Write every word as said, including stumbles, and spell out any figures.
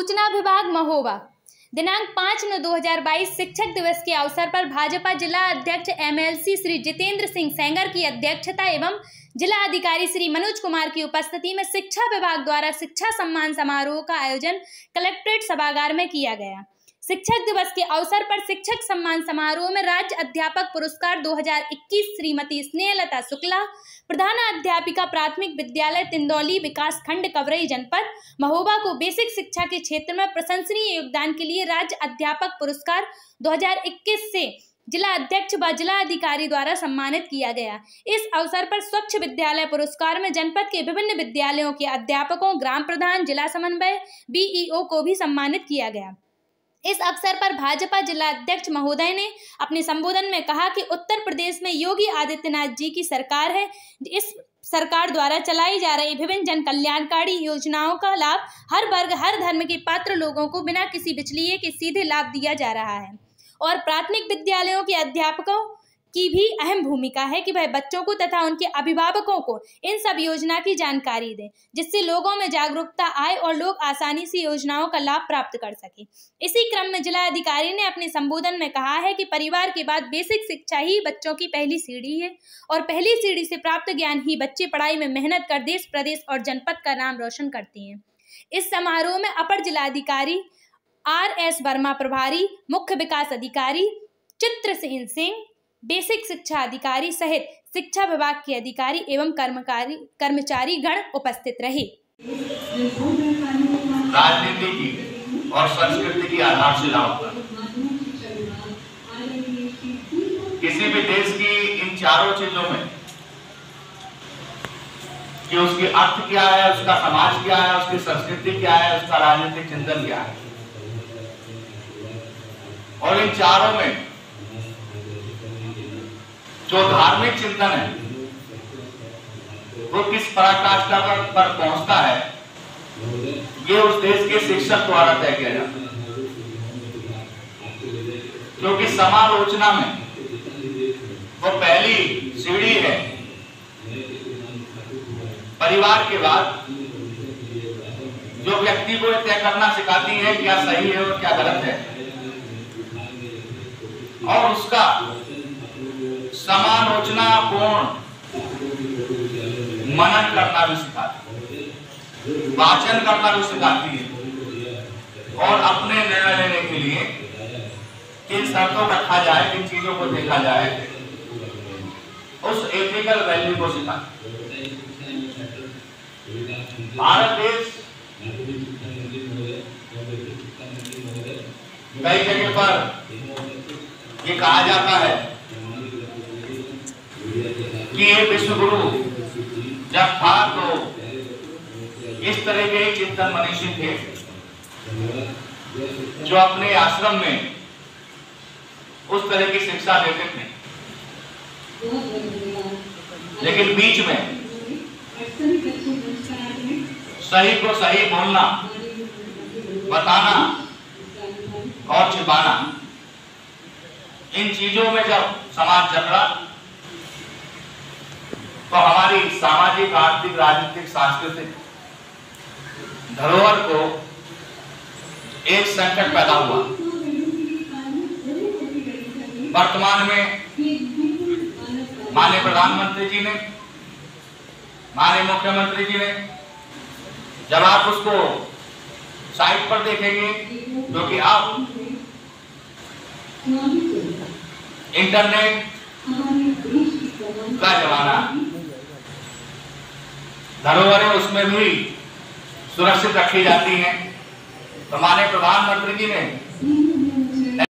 सूचना विभाग महोबा दिनांक पाँच नौ दो हज़ार बाईस शिक्षक दिवस के अवसर पर भाजपा जिला अध्यक्ष एमएलसी श्री जितेंद्र सिंह सैंगर की अध्यक्षता एवं जिला अधिकारी श्री मनोज कुमार की उपस्थिति में शिक्षा विभाग द्वारा शिक्षा सम्मान समारोह का आयोजन कलेक्ट्रेट सभागार में किया गया। शिक्षक दिवस के अवसर पर शिक्षक सम्मान समारोह में राज्य अध्यापक पुरस्कार दो हज़ार इक्कीस श्रीमती स्नेहलता शुक्ला, प्रधान अध्यापिका प्राथमिक विद्यालय तिंदौली विकास खंड कवरई जनपद महोबा को बेसिक शिक्षा के क्षेत्र में प्रशंसनीय योगदान के लिए राज्य अध्यापक पुरस्कार दो हज़ार इक्कीस से जिला अध्यक्ष व जिला अधिकारी द्वारा सम्मानित किया गया। इस अवसर पर स्वच्छ विद्यालय पुरस्कार में जनपद के विभिन्न विद्यालयों के अध्यापकों, ग्राम प्रधान, जिला समन्वय, बीईओ को भी सम्मानित किया गया। इस अवसर पर भाजपा जिला अध्यक्ष महोदय ने अपने संबोधन में कहा कि उत्तर प्रदेश में योगी आदित्यनाथ जी की सरकार है। इस सरकार द्वारा चलाई जा रही विभिन्न जन कल्याणकारी योजनाओं का लाभ हर वर्ग, हर धर्म के पात्र लोगों को बिना किसी बिचलिए के सीधे लाभ दिया जा रहा है और प्राथमिक विद्यालयों के अध्यापकों की भी अहम भूमिका है कि वह बच्चों को तथा उनके अभिभावकों को इन सब योजना की जानकारी दें, जिससे लोगों में जागरूकता आए और लोग आसानी से योजनाओं का लाभ प्राप्त कर सकें। इसी क्रम में जिला अधिकारी ने अपने संबोधन में कहा है कि परिवार के बाद बेसिक शिक्षा ही बच्चों की पहली सीढ़ी है और पहली सीढ़ी से प्राप्त ज्ञान ही बच्चे पढ़ाई में मेहनत कर देश, प्रदेश और जनपद का नाम रोशन करते हैं। इस समारोह में अपर जिलाधिकारी आर एस वर्मा प्रभारी, मुख्य विकास अधिकारी चित्रसेन सिंह, बेसिक शिक्षा अधिकारी सहित शिक्षा विभाग के अधिकारी एवं कर्मकारी कर्मचारी गण उपस्थित रहे। राजनीति की और संस्कृति की आधारशिला किसी भी देश की इन चारों चीजों में कि उसकी अर्थ क्या है, उसका समाज क्या है, उसकी संस्कृति क्या है, उसका राजनीतिक चिंतन क्या है, और इन चारों में जो धार्मिक चिंतन है वो किस पराकाष्ठा पर, पर पहुंचता है, ये उस देश के शिक्षक द्वारा तय किया जाता है, क्योंकि समालोचना में वो पहली सीढ़ी है। परिवार के बाद जो व्यक्ति को तय करना सिखाती है क्या सही है और क्या गलत है और उसका समालोचना पूर्ण मनन करना भी सिखाती है, वाचन करना भी सिखाती है और अपने निर्णय लेने के लिए किन शर्तों को रखा जाए, किन चीजों को देखा जाए, उस एथिकल वैल्यू को सिखाती है। भारत देश कई जगह पर ये कहा जाता है कि ये विश्वगुरु जब था तो इस तरह के चिंतन मनीषी थे जो अपने आश्रम में उस तरह की शिक्षा देते थे, लेकिन बीच में सही को सही बोलना, बताना और छिपाना, इन चीजों में जब समाज जकड़ा तो हमारी सामाजिक, आर्थिक, राजनीतिक, सांस्कृतिक धरोहर को एक संकट पैदा हुआ। वर्तमान में माननीय प्रधानमंत्री जी ने, माननीय मुख्यमंत्री जी ने, जब आप उसको साइट पर देखेंगे क्योंकि तो आप इंटरनेट का जमाना, धरोहरें उसमें भी सुरक्षित रखी जाती हैं। तो माननीय प्रधानमंत्री जी ने